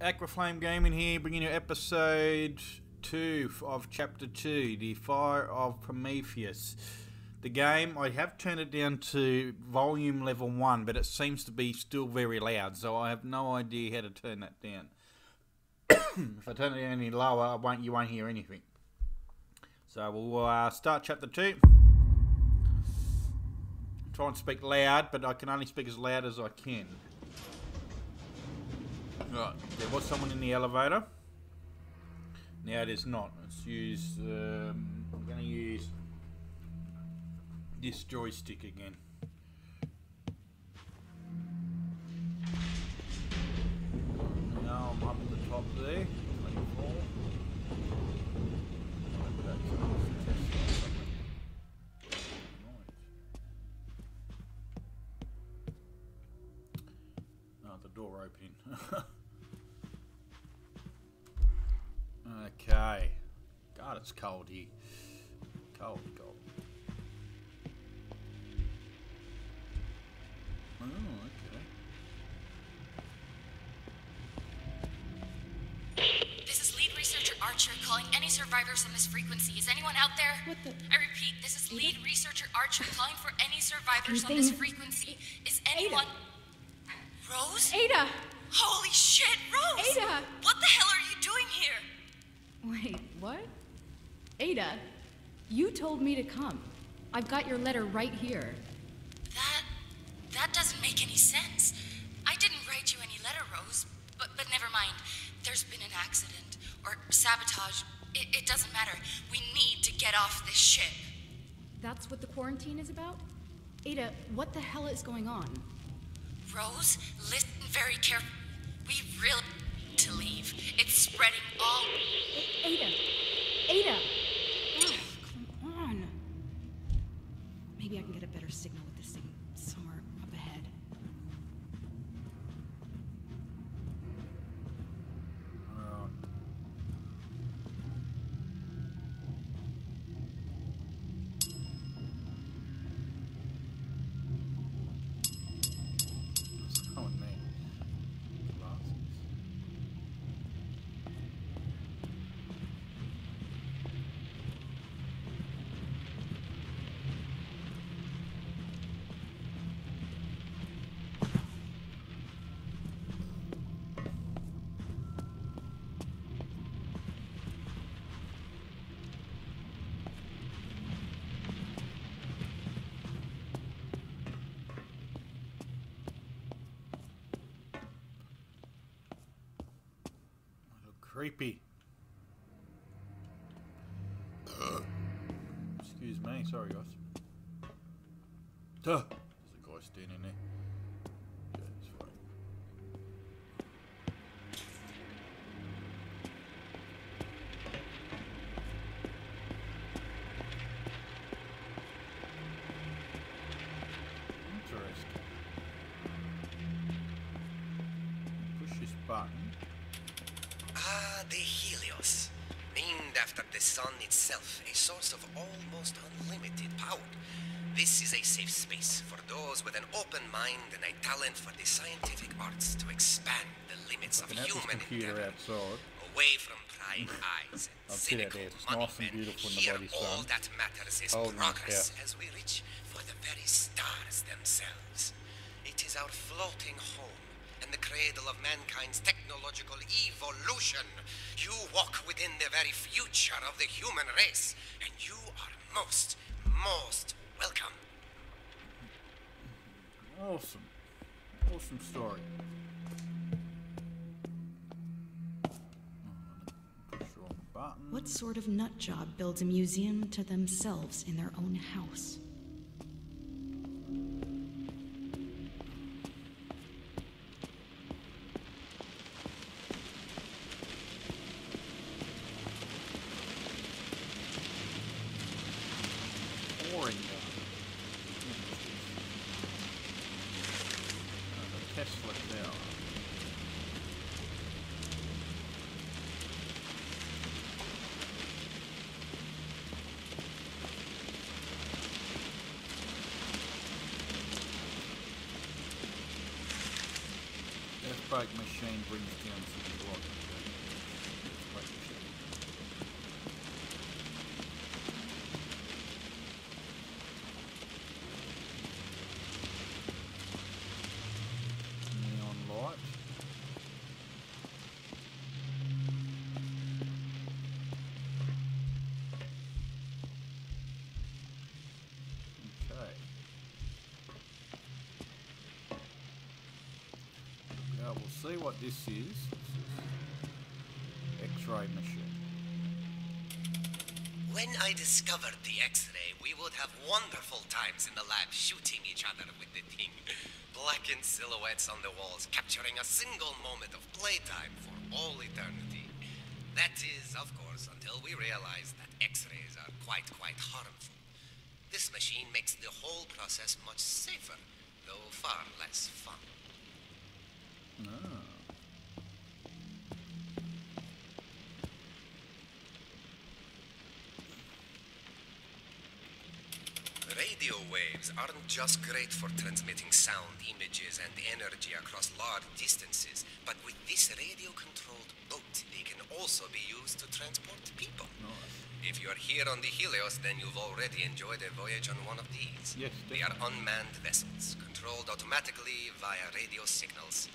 Aqua Flame Gaming here, bringing you episode 2 of chapter 2, The Fire of Prometheus. The game, I have turned it down to volume level 1, but it seems to be still very loud, so I have no idea how to turn that down. If I turn it down any lower, you won't hear anything. So we'll start chapter 2. Try and speak loud, but I can only speak as loud as I can. Right, there was someone in the elevator. Now it is not. Let's use, I'm going to use this joystick again. Now I'm up at the top there. Oh, the door opening. Okay. God, it's cold here. Cold, cold. Oh, okay. This is Lead Researcher Archer calling any survivors on this frequency. Is anyone out there? What the? I repeat, this is Lead Researcher Archer calling for any survivors on this frequency. Is anyone... Ada. Rose? Ada! Holy shit, Rose! Ada! What the hell are you doing here? Wait, what? Ada, you told me to come. I've got your letter right here. That doesn't make any sense. I didn't write you any letter, Rose. But never mind. There's been an accident. Or sabotage. It doesn't matter. We need to get off this ship. That's what the quarantine is about? Ada, what the hell is going on? Rose, listen very carefully. We really... to leave. It's spreading all... Ada! Ada! Ugh, come on! Maybe I can get a better signal with this thing somewhere up ahead. Creepy. Excuse me, sorry guys. There's a guy standing there. Yeah, that's right. Interesting. Push this button. The Helios, named after the sun itself, a source of almost unlimited power. This is a safe space for those with an open mind and a talent for the scientific arts to expand the limits of human endeavor. Away from prying eyes and cynical money men, here all that matters is progress as we reach for the very stars themselves. It is our floating home and the cradle of mankind's technological evolution. You walk within the very future of the human race, and you are most welcome. Awesome. Awesome story. What sort of nut job builds a museum to themselves in their own house? Tesla now. strike machine brings down some block. See what this is. This is X-ray machine. When I discovered the X-ray, we would have wonderful times in the lab shooting each other with the thing. Blackened silhouettes on the walls, capturing a single moment of playtime for all eternity. That is, of course, until we realize that X-rays are quite harmful. This machine makes the whole process much safer, though far less fun. Ah. Radio waves aren't just great for transmitting sound, images, and energy across large distances, but with this radio-controlled boat, they can also be used to transport people. Nice. If you're here on the Helios, then you've already enjoyed a voyage on one of these. Yes, they are unmanned vessels, controlled automatically via radio signals.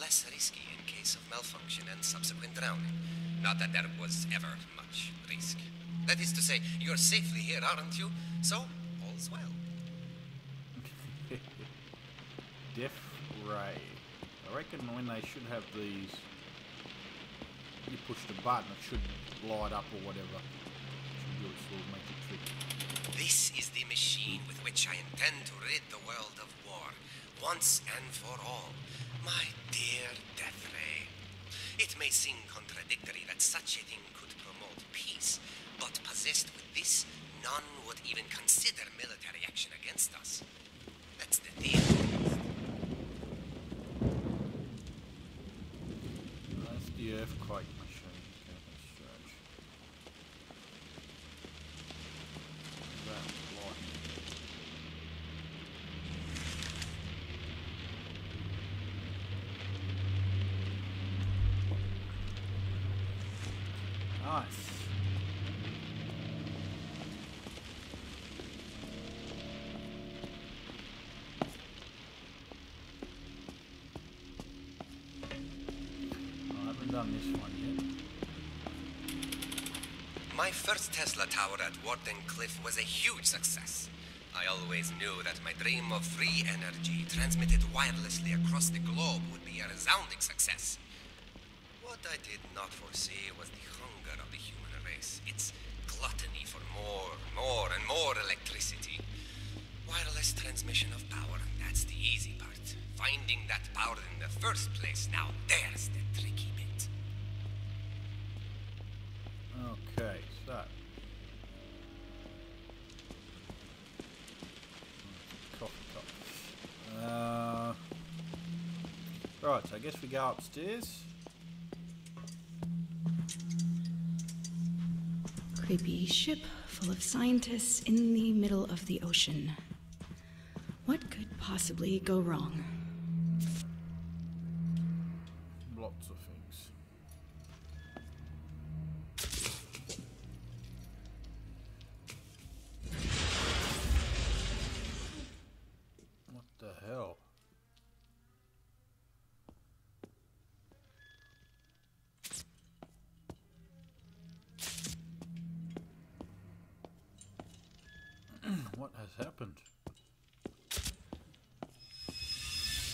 Less risky in case of malfunction and subsequent drowning. Not that there was ever much risk. That is to say, you're safely here, aren't you? So, all's well. Death ray. I reckon when they should have these, you push the button, it should light up or whatever. It should do its little magic trick. This is the machine with which I intend to rid the world of war, once and for all. My dear Death Ray, it may seem contradictory that such a thing could promote peace, but possessed with this, none would even consider military action against us. That's the deal. That's the earthquake machine. That's lightning. Nice. I haven't done this one yet. My first Tesla tower at Wardenclyffe was a huge success. I always knew that my dream of free energy transmitted wirelessly across the globe would be a resounding success. What I did not foresee was the hunger of the human race, its gluttony for more and more electricity. Wireless transmission of power, that's the easy part. Finding that power in the first place, now there's the tricky bit. Okay, so. Coffee cup. Right, so I guess we go upstairs. Creepy ship full of scientists in the middle of the ocean. What could possibly go wrong? Lots of things. What the hell? What has happened?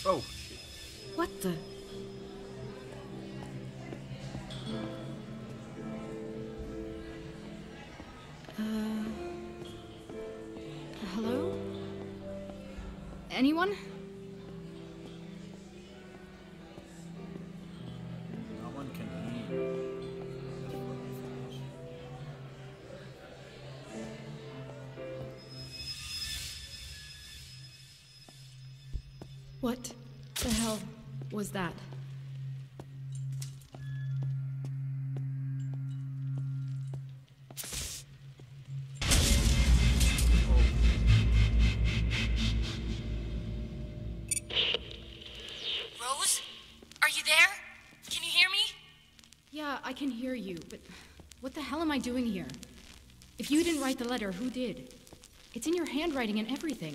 Oh shit. What the? Hello? Anyone? What the hell was that? Rose? Are you there? Yeah, I can hear you, but what the hell am I doing here? If you didn't write the letter, who did? It's in your handwriting and everything.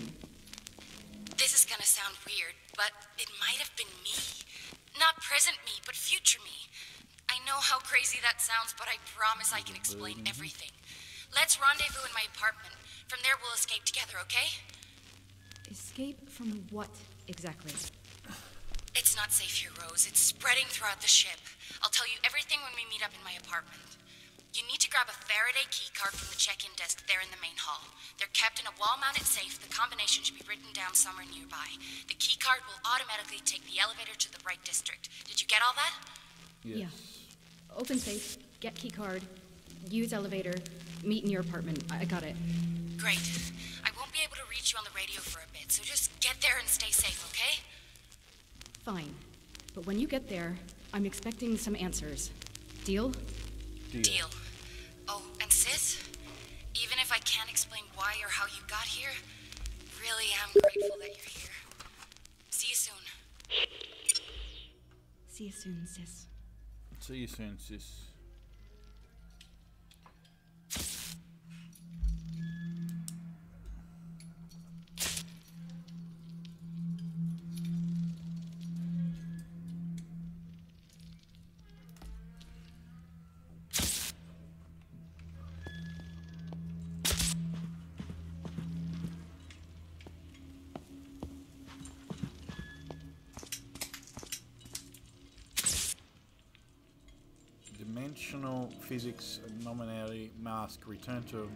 This is gonna sound weird, but it might have been me. Not present me, but future me. I know how crazy that sounds, but I promise I can explain everything. Let's rendezvous in my apartment. From there, we'll escape together, okay? Escape from what, exactly? It's not safe here, Rose. It's spreading throughout the ship. I'll tell you everything when we meet up in my apartment. You need to grab a Faraday keycard from the check-in desk there in the main hall. They're kept in a wall-mounted safe. The combination should be written down somewhere nearby. The keycard will automatically take the elevator to the right district. Did you get all that? Yes. Yeah. Open safe, get keycard, use elevator, meet in your apartment. I got it. Great. I won't be able to reach you on the radio for a bit, so just get there and stay safe, okay? Fine. But when you get there, I'm expecting some answers. Deal? Deal. Oh, and sis, even if I can't explain why or how you got here, really am grateful that you're here. See you soon. See you soon, sis. See you soon, sis. Physics anomaly mask return to.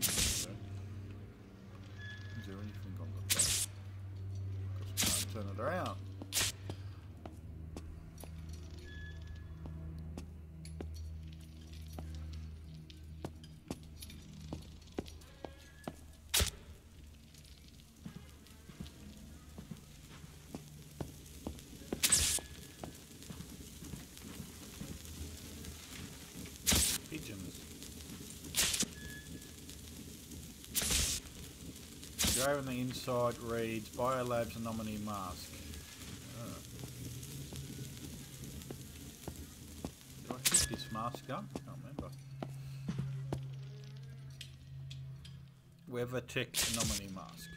Is there anything on the back? Because we can't turn it around. Go on the inside, reads BioLabs anomaly mask. Did I pick this mask up? I can't remember. WeatherTech anomaly mask.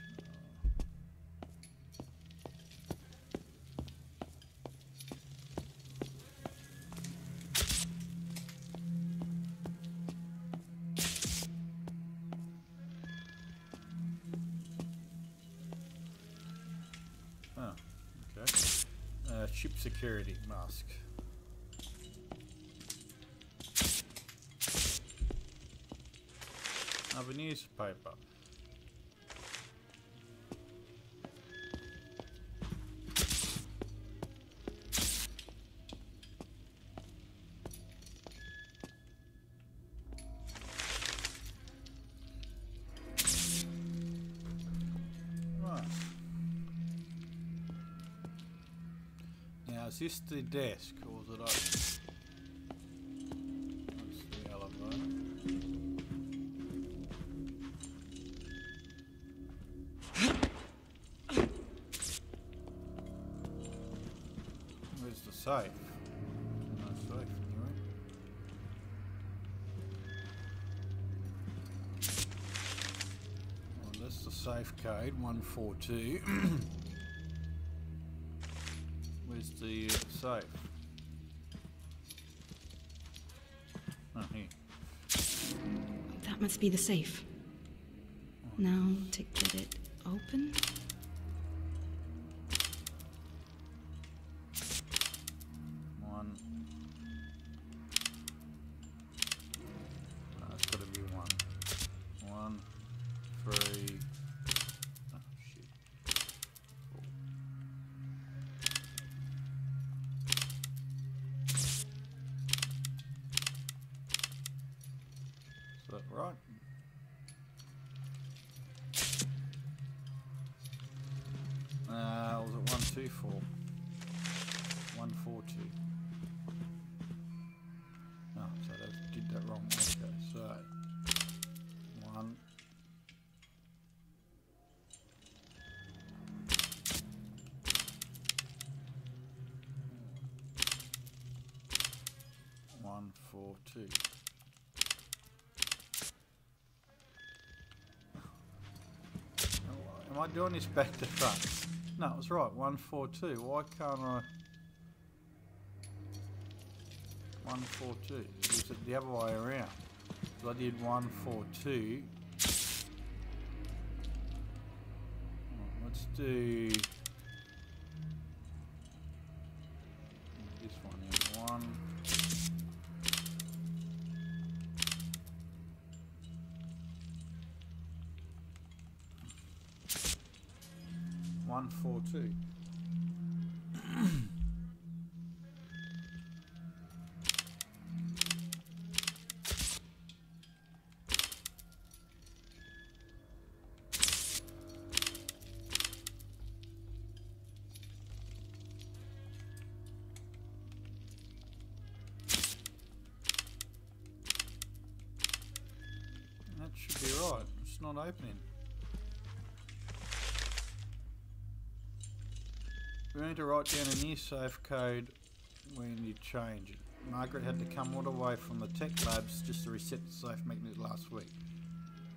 Security mask. Have a newspaper. Is this the desk or is it up? That's the elevator. Where's the safe? No safe anyway. Well, that's the safe code 142. The safe. Oh, here. That must be the safe. Now to get it open. 142. Am I doing this back to front? No, it was right, 142. Why can't I... 142. It was the other way around. So I did 142. Let's do... this one is 142. That should be right. It's not opening. We need to write down a new safe code when you change it. Margaret had to come all the way from the tech labs just to reset the safe magnet last week.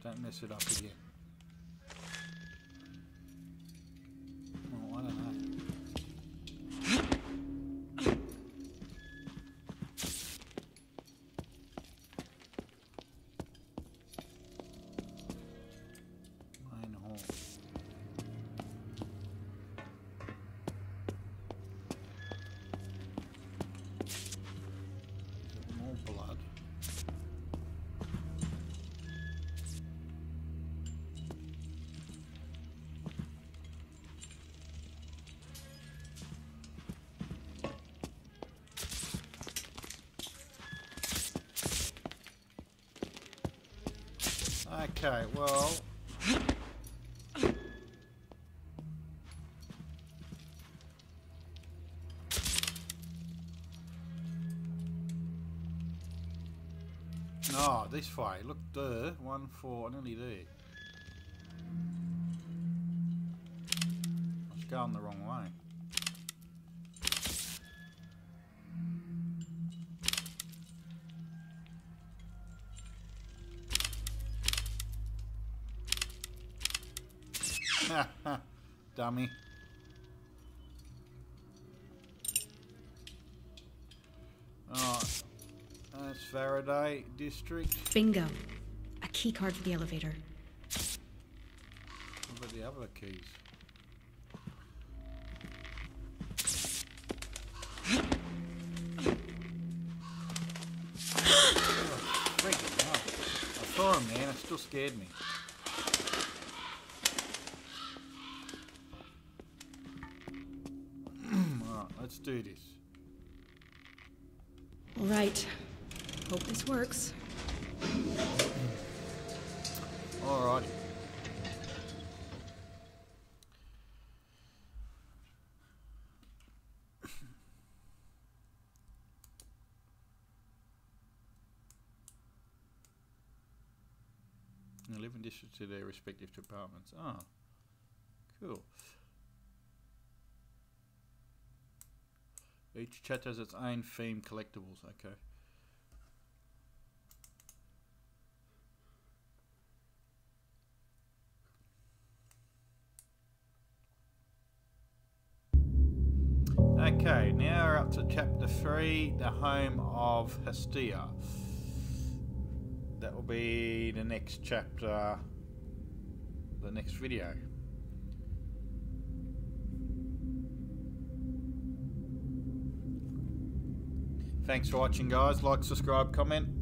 Don't mess it up again. Oh, I don't know. Main hall. Okay, well... no, this way. Look there. 1, 4, nearly there. I was going the wrong way. Dummy. Alright. That's Faraday District. Bingo. A key card for the elevator. What about the other keys? Oh, freaking hell. I saw him there and it still scared me. Let's do this. All right. Hope this works. All righty. They live in districts to their respective departments. Ah, cool. Each chapter has its own theme collectibles, okay. Okay, now we're up to chapter 3, the home of Hestia. That will be the next chapter, the next video. Thanks for watching, guys. Like, subscribe, comment.